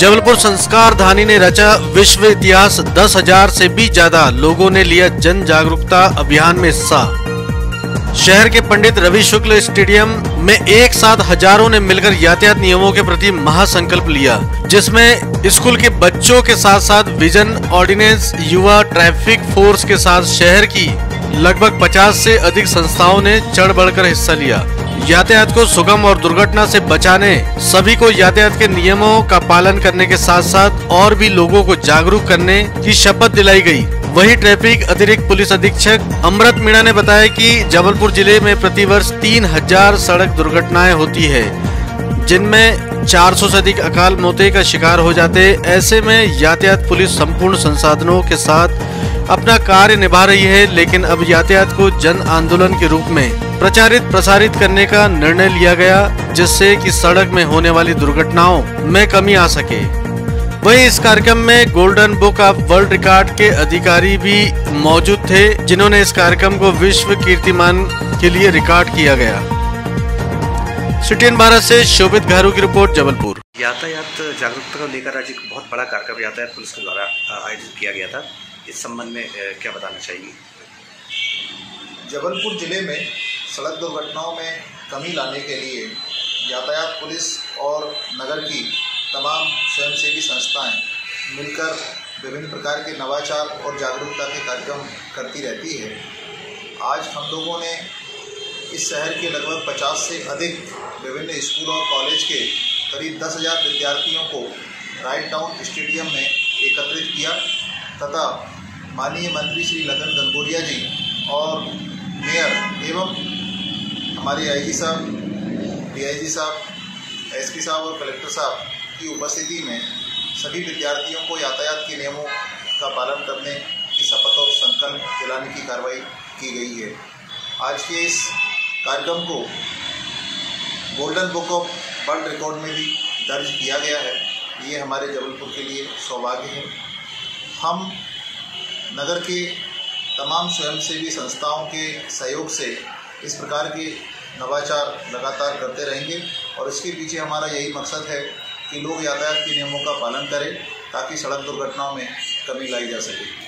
जबलपुर संस्कार धानी ने रचा विश्व इतिहास। 10,000 से भी ज्यादा लोगों ने लिया जन जागरूकता अभियान में हिस्सा। शहर के पंडित रवि शुक्ल स्टेडियम में एक साथ हजारों ने मिलकर यातायात नियमों के प्रति महासंकल्प लिया, जिसमें स्कूल के बच्चों के साथ साथ विजन ऑर्डिनेंस युवा ट्रैफिक फोर्स के साथ शहर की लगभग 50 से अधिक संस्थाओं ने चढ़ बढ़कर हिस्सा लिया। यातायात को सुगम और दुर्घटना से बचाने, सभी को यातायात के नियमों का पालन करने के साथ साथ और भी लोगों को जागरूक करने की शपथ दिलाई गयी। वहीं ट्रैफिक अतिरिक्त पुलिस अधीक्षक अमृत मीणा ने बताया कि जबलपुर जिले में प्रतिवर्ष 3,000 सड़क दुर्घटनाएं होती है, जिनमें 400 से अधिक अकाल मौतें का शिकार हो जाते। ऐसे में यातायात पुलिस संपूर्ण संसाधनों के साथ अपना कार्य निभा रही है, लेकिन अब यातायात को जन आंदोलन के रूप में प्रचारित प्रसारित करने का निर्णय लिया गया, जिससे कि सड़क में होने वाली दुर्घटनाओं में कमी आ सके। वहीं इस कार्यक्रम में golden book of world record के अधिकारी भी मौजूद थे, जिन्होंने इस कार्यक्रम को विश्व कीर्तिमान के लिए रिकॉर्ड किया गया। CTN भारत से शोभित की रिपोर्ट, जबलपुर। यातायात जागरूकता को लेकर आज एक बहुत बड़ा कार्यक्रम यातायात पुलिस के द्वारा आयोजित किया गया था। इस संबंध में क्या बताना चाहिए? जबलपुर जिले में सड़क दुर्घटनाओं में कमी लाने के लिए यातायात पुलिस और नगर की तमाम स्वयंसेवी संस्थाएं मिलकर विभिन्न प्रकार के नवाचार और जागरूकता के कार्यक्रम करती रहती है। आज हम लोगों ने इस शहर के लगभग 50 से अधिक विभिन्न स्कूल और कॉलेज के करीब 10,000 विद्यार्थियों को राइट डाउन स्टेडियम में एकत्रित किया तथा माननीय मंत्री श्री लतन गंगोरिया जी और मेयर एवं हमारे आई जी साहब, DIG साहब, SP साहब और कलेक्टर साहब की उपस्थिति में सभी विद्यार्थियों को यातायात के नियमों का पालन करने की शपथ और संकल्प दिलाने की कार्रवाई की गई है। आज के इस कार्यक्रम को golden book of world record में भी दर्ज किया गया है। ये हमारे जबलपुर के लिए सौभाग्य है। हम नगर के तमाम स्वयंसेवी संस्थाओं के सहयोग से इस प्रकार के नवाचार लगातार करते रहेंगे और इसके पीछे हमारा यही मकसद है कि लोग यातायात के नियमों का पालन करें ताकि सड़क दुर्घटनाओं में कमी लाई जा सके।